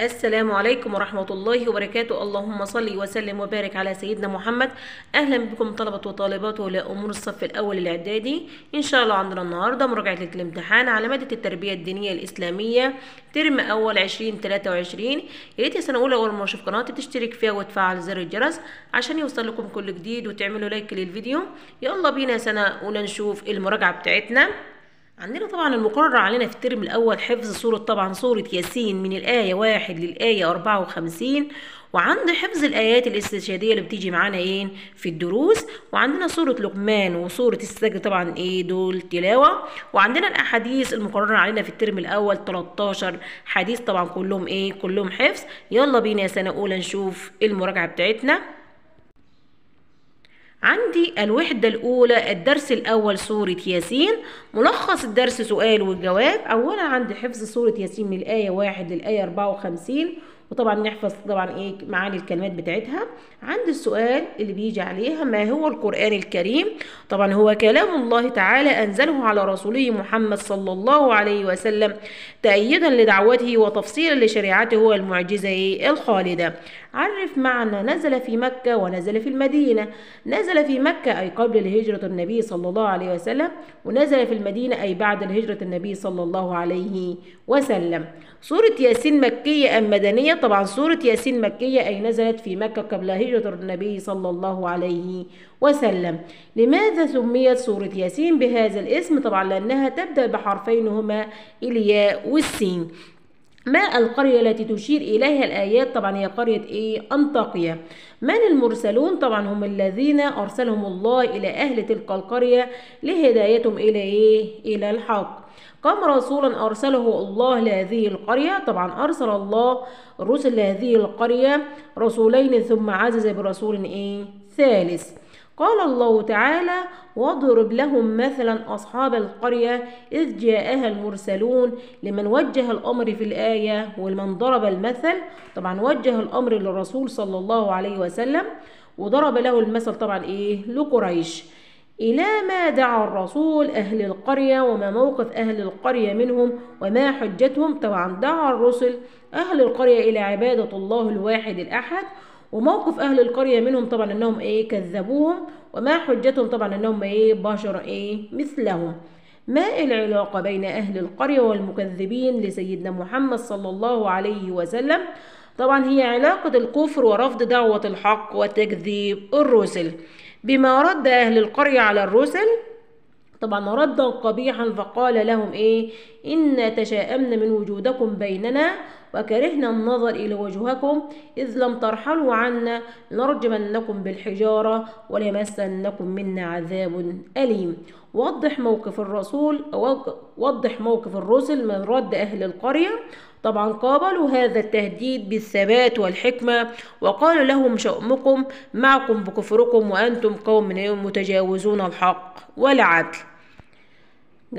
السلام عليكم ورحمة الله وبركاته. اللهم صل وسلم وبارك على سيدنا محمد. أهلا بكم طلبة وطالبات ولاء أمور الصف الأول الإعدادي. إن شاء الله عندنا النهاردة مراجعة الامتحان على مادة التربية الدينية الإسلامية ترم أول 2023. ياريت يا سنة أولى أول مرة تشوف قناتي تشترك فيها وتفعل زر الجرس عشان يوصل لكم كل جديد وتعملوا لايك للفيديو. يلا بينا يا سنة أولى نشوف المراجعة بتاعتنا. عندنا طبعا المقرر علينا في الترم الأول حفظ سورة سورة ياسين من الآية 1 للآية 54، وعند حفظ الآيات الاستشهادية اللي بتيجي معانا في الدروس، وعندنا سورة لقمان وسورة السجد طبعا دول تلاوة، وعندنا الأحاديث المقررة علينا في الترم الأول 13 حديث طبعا كلهم كلهم حفظ. يلا بينا يا سنة أولى نشوف المراجعة بتاعتنا. عندي الوحدة الأولى الدرس الأول سورة ياسين، ملخص الدرس سؤال والجواب. أولا عندي حفظ سورة ياسين من الآية 1 للآية 54، وطبعا نحفظ طبعا معاني الكلمات بتاعتها. عندي السؤال اللي بيجي عليها ما هو القرآن الكريم؟ طبعا هو كلام الله تعالى أنزله على رسوله محمد صلى الله عليه وسلم تأييدا لدعوته وتفصيلا لشريعته المعجزة الخالدة. عرف معنى نزل في مكة ونزل في المدينة. نزل في مكة أي قبل هجرة النبي صلى الله عليه وسلم، ونزل في المدينة أي بعد هجرة النبي صلى الله عليه وسلم. سورة ياسين مكية أم مدنية؟ طبعا سورة ياسين مكية أي نزلت في مكة قبل هجرة النبي صلى الله عليه وسلم. لماذا سميت سورة ياسين بهذا الاسم؟ طبعا لأنها تبدأ بحرفين هما الياء والسين. ما القرية التي تشير إليها الآيات؟ طبعا هي قرية أنطاكية. من المرسلون؟ طبعا هم الذين أرسلهم الله إلى أهل تلك القرية لهدايتهم إلى إلى الحق. كم رسولا أرسله الله لهذه القرية؟ طبعا أرسل الله الرسل لهذه القرية رسولين، ثم عزز برسول ثالث. قال الله تعالى واضرب لهم مثلا أصحاب القرية إذ جاءها المرسلون لمن وجه الأمر في الآية ولمن ضرب المثل. طبعا وجه الأمر للرسول صلى الله عليه وسلم، وضرب له المثل طبعا لقريش. إلى ما دعا الرسول أهل القرية وما موقف أهل القرية منهم وما حجتهم؟ طبعا دعا الرسل أهل القرية إلى عبادة الله الواحد الأحد، وموقف أهل القرية منهم طبعا أنهم كذبوهم، وما حجتهم طبعا أنهم بشر مثلهم. ما العلاقة بين أهل القرية والمكذبين لسيدنا محمد صلى الله عليه وسلم؟ طبعا هي علاقة الكفر ورفض دعوة الحق وتكذيب الرسل. بما رد أهل القرية على الرسل؟ طبعا ردا قبيحا فقال لهم إنا تشاءمنا من وجودكم بيننا وكرهنا النظر إلى وجهكم إذ لم ترحلوا عنا لنرجمنكم بالحجارة وليمسنكم منا عذاب أليم. وضح موقف الرسول أو وضح موقف الرسل من رد أهل القرية. طبعا قابلوا هذا التهديد بالثبات والحكمة وقالوا لهم شؤمكم معكم بكفركم وأنتم قوم متجاوزون الحق والعدل.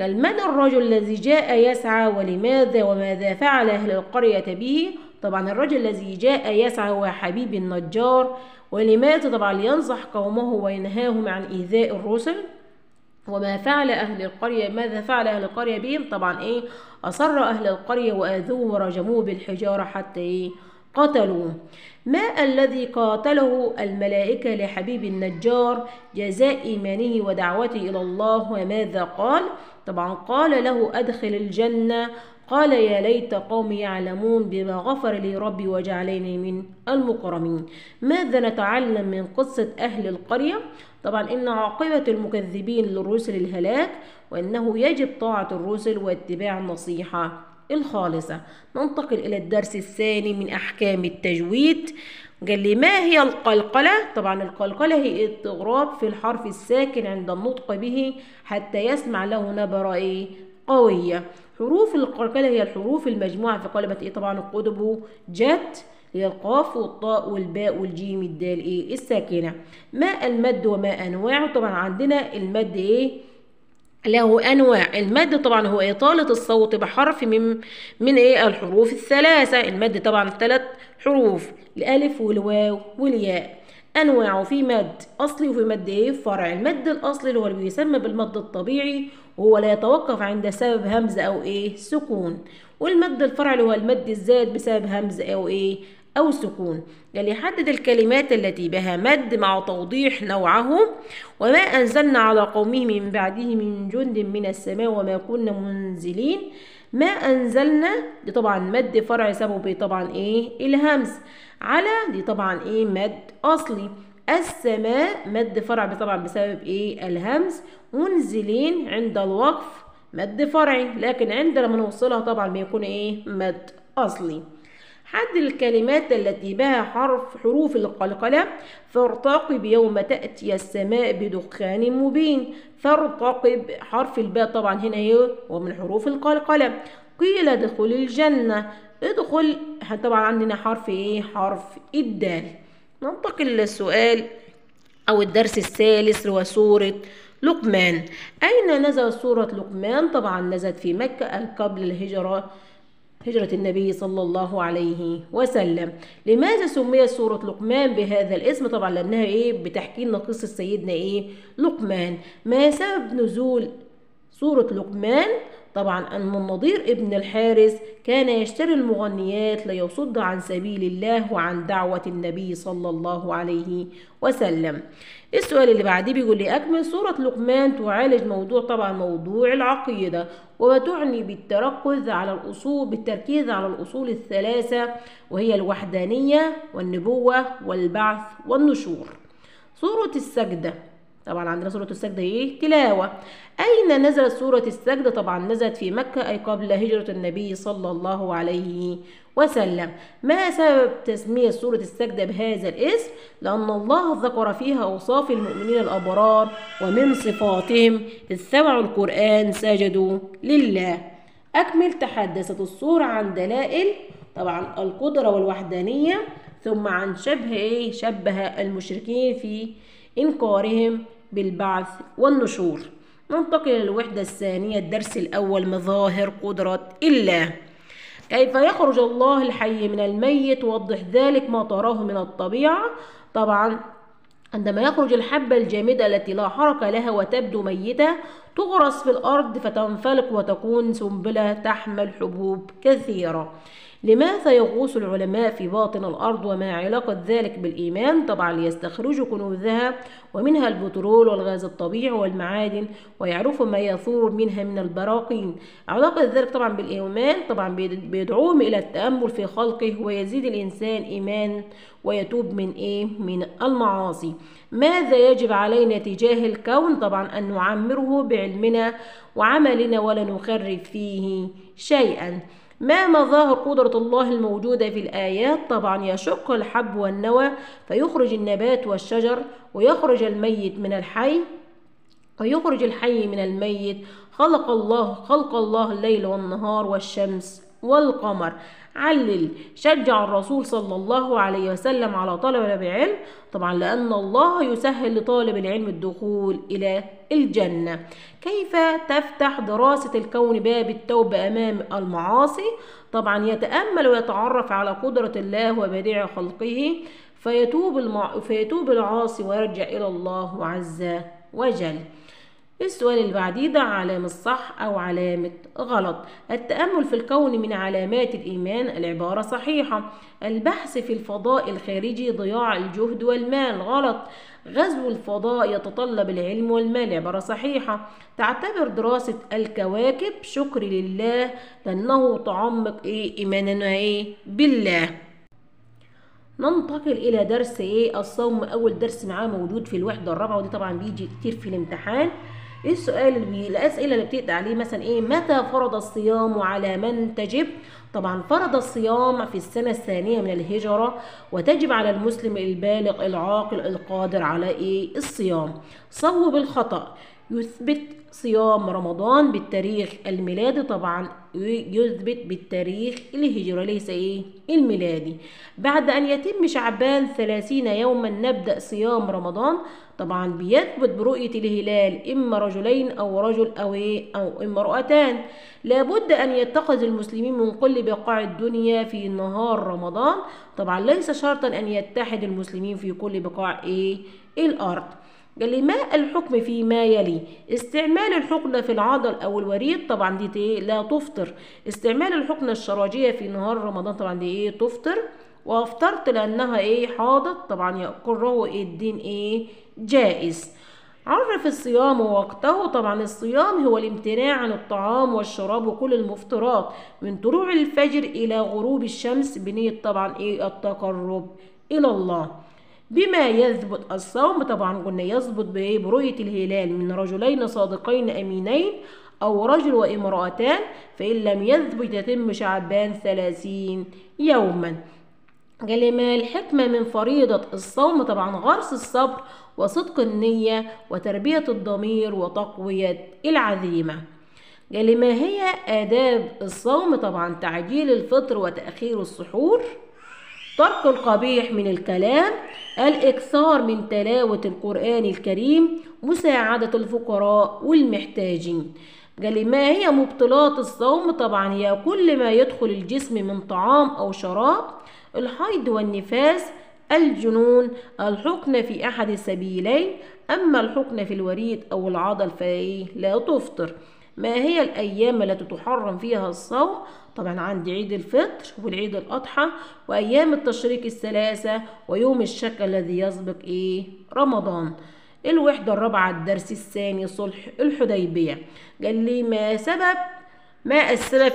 قال من الرجل الذي جاء يسعى ولماذا وماذا فعل أهل القرية به؟ طبعا الرجل الذي جاء يسعى هو حبيب النجار، ولماذا؟ طبعا لينصح قومه وينهاهم عن إيذاء الرسل. وما فعل أهل القرية ماذا فعل أهل القرية بهم؟ طبعا أصر أهل القرية وآذوه ورجموه بالحجارة حتى قتلوه. ما الذي قاتله الملائكة لحبيب النجار جزاء إيمانه ودعوته إلى الله وماذا قال؟ طبعا قال له أدخل الجنة، قال يا ليت قومي يعلمون بما غفر لي ربي وجعلني من المكرمين. ماذا نتعلم من قصة أهل القرية؟ طبعا إن عاقبة المكذبين للرسل الهلاك، وأنه يجب طاعة الرسل واتباع النصيحة الخالصة. ننتقل إلى الدرس الثاني من أحكام التجويد. قال لي ما هي القلقلة؟ طبعا القلقلة هي اضطراب في الحرف الساكن عند النطق به حتى يسمع له نبرة قوية. حروف القلقلة هي الحروف المجموعة في قلمة طبعا القطب جت هي القاف والطاء والباء والجيم والدال الساكنة. ما المد وما أنواعه؟ طبعا عندنا المد له أنواع. المد طبعا هو إطالة الصوت بحرف من الحروف الثلاثة. المد طبعا ثلاث حروف الألف والواو والياء. انواعه، في مد اصلي وفي مد ايه فرع. المد الاصلي اللي هو اللي بيسمى بالمد الطبيعي وهو لا يتوقف عند سبب همزه او ايه سكون، والمد الفرعي اللي هو المد الزائد بسبب همزه او ايه أو سكون. اللي يحدد الكلمات التي بها مد مع توضيح نوعه. وما أنزلنا على قومه من بعده من جند من السماء وما كنا منزلين. ما أنزلنا دي طبعا مد فرع سببه طبعا إيه الهمز، على دي طبعا إيه مد أصلي. السماء مد فرع طبعا بسبب إيه الهمز. منزلين عند الوقف مد فرعي، لكن عند لما نوصلها طبعا بيكون إيه مد أصلي. حدد الكلمات التي بها حروف القلقلة. فارتقب يوم تأتي السماء بدخان مبين. فارتقب حرف الباء طبعا هنا هو من حروف القلقلة. قيل ادخل الجنة، ادخل طبعا عندنا حرف ايه حرف الدال. ننتقل للسؤال او الدرس الثالث هو سورة لقمان. اين نزل سورة لقمان؟ طبعا نزلت في مكة قبل هجرة النبي صلى الله عليه وسلم. لماذا سميت سورة لقمان بهذا الاسم؟ طبعا لأنها بتحكي لنا قصة سيدنا لقمان. ما سبب نزول سورة لقمان؟ طبعا أن النضير ابن الحارث كان يشتري المغنيات ليصد عن سبيل الله وعن دعوة النبي صلى الله عليه وسلم. السؤال اللي بعديه بيقول لي أكمل. سورة لقمان تعالج موضوع طبعا موضوع العقيدة، وتعني بالتركز على الأصول بالتركيز على الأصول الثلاثة وهي الوحدانية والنبوة والبعث والنشور. سورة السجدة طبعا عندنا سورة السجدة تلاوة. أين نزلت سورة السجدة؟ طبعا نزلت في مكة أي قبل هجرة النبي صلى الله عليه وسلم. ما سبب تسمية سورة السجدة بهذا الاسم؟ لأن الله ذكر فيها أوصاف المؤمنين الأبرار ومن صفاتهم إذ سمعوا القرآن سجدوا لله. أكمل. تحدثت السورة عن دلائل طبعا القدرة والوحدانية، ثم عن شبه المشركين في إنكارهم بالبعث والنشور. ننتقل للوحدة الثانية الدرس الأول مظاهر قدرة الله. كيف يخرج الله الحي من الميت؟ وضح ذلك ما تراه من الطبيعة. طبعا عندما يخرج الحبة الجامدة التي لا حركة لها وتبدو ميتة تغرس في الأرض فتنفلق وتكون سنبلة تحمل حبوب كثيرة. لماذا يغوص العلماء في باطن الأرض وما علاقة ذلك بالإيمان؟ طبعا ليستخرجوا كنوزها ومنها البترول والغاز الطبيعي والمعادن ويعرفوا ما يثور منها من البراكين. علاقة ذلك طبعا بالإيمان طبعا بيدعوهم إلى التأمل في خلقه ويزيد الإنسان إيمان ويتوب من من المعاصي. ماذا يجب علينا تجاه الكون؟ طبعا أن نعمره بعلمنا وعملنا ولا نخرب فيه شيئا. ما مظاهر قدرة الله الموجودة في الآيات؟ طبعا يشق الحب والنوى فيخرج النبات والشجر، ويخرج الميت من الحي ويخرج الحي من الميت. خلق الله الليل والنهار والشمس والقمر. علل. شجع الرسول صلى الله عليه وسلم على طلب العلم طبعا لأن الله يسهل لطالب العلم الدخول إلى الجنة. كيف تفتح دراسة الكون باب التوبة أمام المعاصي؟ طبعا يتأمل ويتعرف على قدرة الله وبديع خلقه فيتوب العاصي ويرجع إلى الله عز وجل. السؤال اللي بعديه ده علامة صح أو علامة غلط. التأمل في الكون من علامات الإيمان. العبارة صحيحة. البحث في الفضاء الخارجي ضياع الجهد والمال. غلط. غزو الفضاء يتطلب العلم والمال. عبارة صحيحة. تعتبر دراسة الكواكب شكر لله لأنه تعمق إيماننا بالله. ننتقل إلى درس الصوم. أول درس معاه موجود في الوحدة الرابعة ودي طبعا بيجي كتير في الامتحان. السؤال الأسئلة اللي بتقطع عليه مثلا متى فرض الصيام وعلى من تجب؟ طبعا فرض الصيام في السنة الثانية من الهجرة، وتجب على المسلم البالغ العاقل القادر على الصيام. صوب الخطأ. يثبت صيام رمضان بالتاريخ الميلادي، طبعا يثبت بالتاريخ الهجري ليس الميلادي. بعد أن يتم شعبان 30 يوما نبدأ صيام رمضان. طبعا بيثبت برؤية الهلال إما رجلين أو رجل أو امرأتان. لابد أن يتخذ المسلمين من كل بقاع الدنيا في نهار رمضان. طبعا ليس شرطا أن يتحد المسلمين في كل بقاع الأرض. قال ما الحكم فيما يلي؟ استعمال الحقنة في العضل أو الوريد، طبعا دي لا تفطر. استعمال الحقنة الشراجية في نهار رمضان، طبعا دي تفطر. وافطرت لأنها حاضت، طبعا يقره الدين جائز. عرف الصيام ووقته. طبعا الصيام هو الامتناع عن الطعام والشراب وكل المفطرات من طلوع الفجر إلى غروب الشمس، بنية طبعا التقرب إلى الله. بما يثبت الصوم، طبعا قلنا يثبت برؤية الهلال من رجلين صادقين أمينين أو رجل وامرأتان، فإن لم يثبت يتم شعبان 30 يوما. قال ما الحكمة من فريضة الصوم؟ طبعا غرس الصبر وصدق النية وتربية الضمير وتقوية العزيمة. قال ما هي آداب الصوم؟ طبعا تعجيل الفطر وتأخير السحور، ترك القبيح من الكلام، الإكثار من تلاوة القرآن الكريم، مساعدة الفقراء والمحتاجين. قال ما هي مبطلات الصوم؟ طبعا هي كل ما يدخل الجسم من طعام أو شراب، الحيض والنفاس، الجنون، الحقنة في أحد السبيلين. أما الحقنة في الوريد أو العضل فهي لا تفطر. ما هي الأيام التي تحرم فيها الصوم؟ طبعا عند عيد الفطر والعيد الأضحى وأيام التشريق الثلاثة ويوم الشك الذي يسبق رمضان. الوحدة الرابعة الدرس الثاني صلح الحديبية. قال لي ما السبب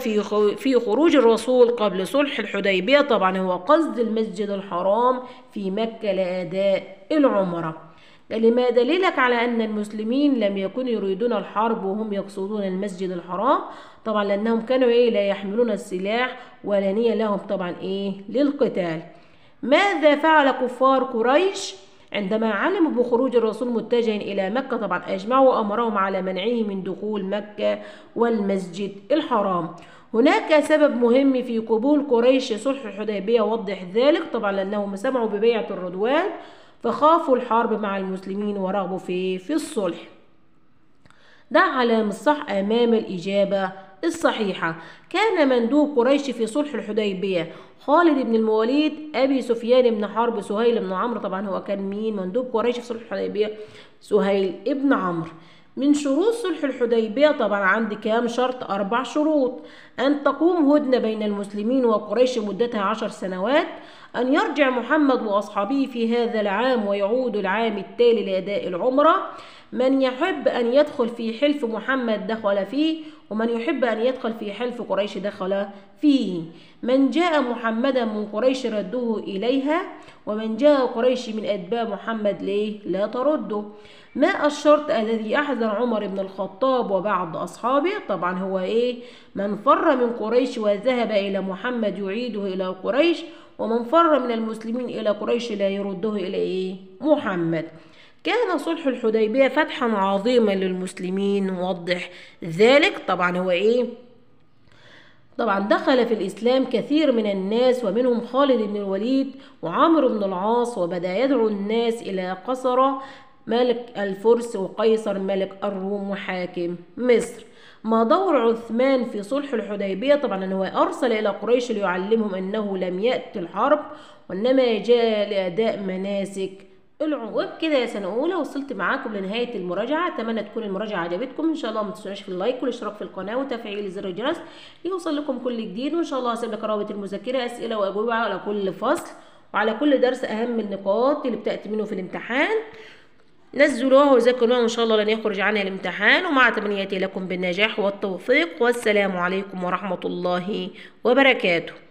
في خروج الرسول قبل صلح الحديبية؟ طبعا هو قصد المسجد الحرام في مكة لأداء العمرة. قال ما دليلك على أن المسلمين لم يكونوا يريدون الحرب وهم يقصدون المسجد الحرام؟ طبعا لأنهم كانوا لا يحملون السلاح ولا نية لهم طبعا للقتال. ماذا فعل كفار قريش عندما علموا بخروج الرسول متجها إلى مكة؟ طبعا أجمعوا وأمرهم على منعه من دخول مكة والمسجد الحرام. هناك سبب مهم في قبول قريش صلح الحديبية وضح ذلك. طبعا لأنهم سمعوا ببيعة الرضوان فخافوا الحرب مع المسلمين ورغبوا في الصلح. ده علامة الصح أمام الإجابة الصحيحة. كان مندوب قريش في صلح الحديبية خالد بن الوليد، أبي سفيان بن حرب، سهيل بن عمرو. طبعا هو كان مين مندوب قريش في صلح الحديبية؟ سهيل بن عمرو. من شروط صلح الحديبية، طبعا عندي كام شرط؟ 4 شروط: أن تقوم هدنة بين المسلمين وقريش مدتها 10 سنوات، أن يرجع محمد وأصحابه في هذا العام ويعود العام التالي لأداء العمرة، من يحب أن يدخل في حلف محمد دخل فيه، ومن يحب أن يدخل في حلف قريش دخل فيه، من جاء محمدا من قريش ردوه إليها، ومن جاء قريش من أتباع محمد لا ترده. ما الشرط الذي أحذر عمر بن الخطاب وبعض أصحابه؟ طبعا هو من فر من قريش وذهب إلى محمد يعيده إلى قريش، ومن فر من المسلمين إلى قريش لا يرده إلى محمد. كان صلح الحديبية فتحا عظيما للمسلمين وضح ذلك. طبعا هو طبعا دخل في الإسلام كثير من الناس، ومنهم خالد بن الوليد وعمرو بن العاص، وبدأ يدعو الناس إلى قسرة ملك الفرس وقيصر ملك الروم وحاكم مصر. ما دور عثمان في صلح الحديبية؟ طبعا هو أرسل إلى قريش ليعلمهم أنه لم يأتي الحرب وإنما جاء لأداء مناسك العمرة. وبكده يا سنة أولى وصلت معاكم لنهاية المراجعة. أتمنى تكون المراجعة عجبتكم. إن شاء الله ما تنسوناش في اللايك والاشتراك في القناة وتفعيل زر الجرس ليوصل لكم كل جديد. وإن شاء الله هسيب لك رابط المذكرة، أسئلة وأجوبة على كل فصل وعلى كل درس، أهم النقاط اللي بتأتي منه في الامتحان نزلوها وذاكروها، وإن شاء الله لن يخرج عنها الامتحان. ومع تمنياتي لكم بالنجاح والتوفيق، والسلام عليكم ورحمة الله وبركاته.